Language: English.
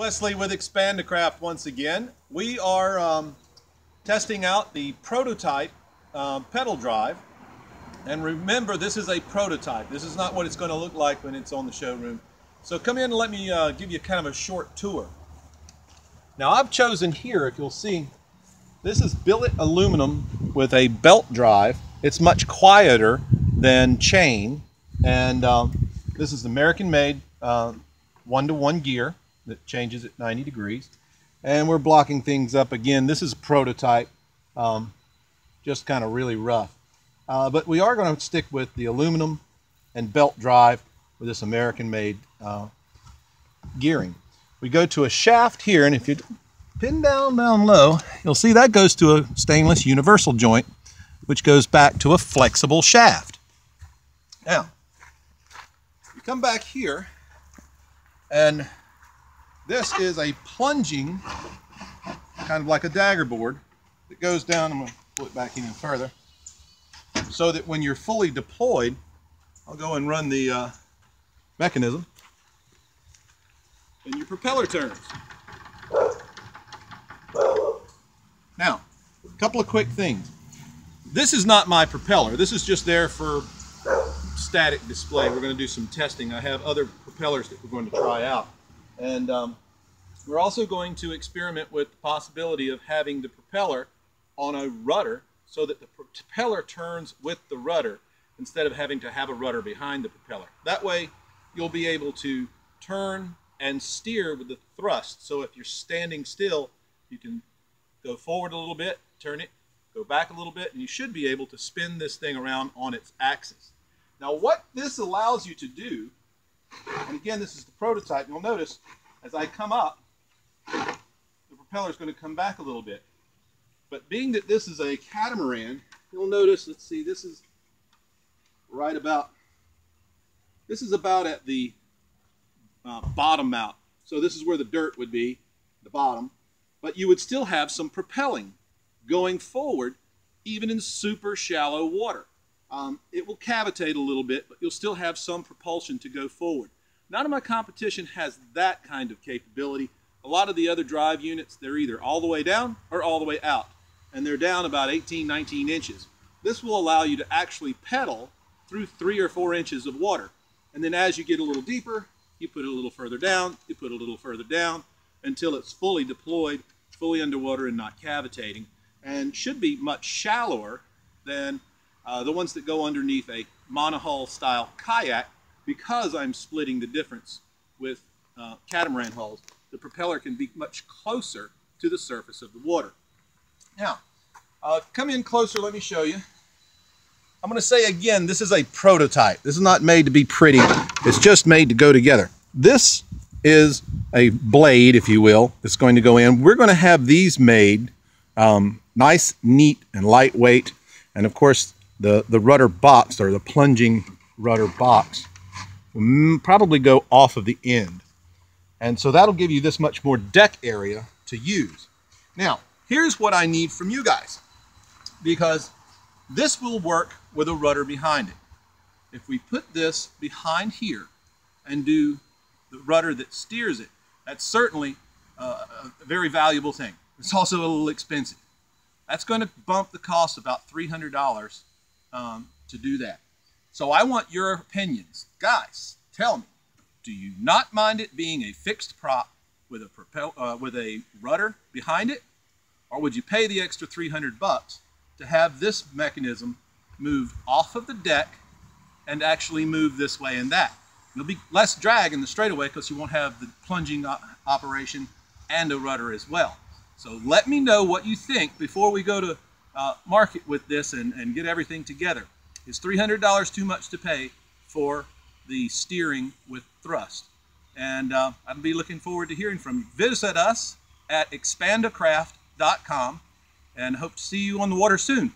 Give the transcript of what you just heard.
Leslie with ExpandaCraft once again. We are testing out the prototype pedal drive. And remember, this is a prototype. This is not what it's going to look like when it's on the showroom. So come in and let me give you kind of a short tour. Now I've chosen here, if you'll see, this is billet aluminum with a belt drive. It's much quieter than chain. And this is American-made one-to-one gear that changes at 90 degrees. And we're blocking things up again. This is prototype, just kind of really rough. But we are going to stick with the aluminum and belt drive with this American-made gearing. We go to a shaft here, and if you pin down low, you'll see that goes to a stainless universal joint, which goes back to a flexible shaft. Now, you come back here, and this is a plunging, kind of like a dagger board, that goes down. I'm going to pull it back even further, so that when you're fully deployed, I'll go and run the mechanism, and your propeller turns. Now, a couple of quick things. This is not my propeller. This is just there for static display. We're going to do some testing. I have other propellers that we're going to try out. And we're also going to experiment with the possibility of having the propeller on a rudder so that the propeller turns with the rudder instead of having to have a rudder behind the propeller. That way, you'll be able to turn and steer with the thrust. So if you're standing still, you can go forward a little bit, turn it, go back a little bit, and you should be able to spin this thing around on its axis. Now, what this allows you to do, and again, this is the prototype, you'll notice as I come up, the propeller is going to come back a little bit. But being that this is a catamaran, you'll notice, let's see, this is right about, this is about at the bottom out. So this is where the dirt would be, the bottom. But you would still have some propelling going forward, even in super shallow water. It will cavitate a little bit, but you'll still have some propulsion to go forward. None of my competition has that kind of capability. A lot of the other drive units, they're either all the way down or all the way out, and they're down about 18, 19 inches. This will allow you to actually pedal through 3 or 4 inches of water. And then as you get a little deeper, you put it a little further down, you put it a little further down, until it's fully deployed, fully underwater and not cavitating, and should be much shallower than the ones that go underneath a monohull style kayak, because I'm splitting the difference with catamaran hulls. The propeller can be much closer to the surface of the water. Now, come in closer, let me show you. I'm going to say again, this is a prototype. This is not made to be pretty. It's just made to go together. This is a blade, if you will, that's going to go in. We're going to have these made nice, neat, and lightweight. And of course, the rudder box, or the plunging rudder box, will probably go off of the end. And so that'll give you this much more deck area to use. Now, here's what I need from you guys, because this will work with a rudder behind it. If we put this behind here and do the rudder that steers it, that's certainly a very valuable thing. It's also a little expensive. That's going to bump the cost about $300 to do that. So I want your opinions. Guys, tell me, do you not mind it being a fixed prop with a rudder behind it? Or would you pay the extra $300 to have this mechanism move off of the deck and actually move this way and that? There'll be less drag in the straightaway because you won't have the plunging operation and a rudder as well. So let me know what you think before we go to market with this and get everything together. Is $300 too much to pay for the steering with thrust? And I'll be looking forward to hearing from you. Visit us at expandacraft.com and hope to see you on the water soon.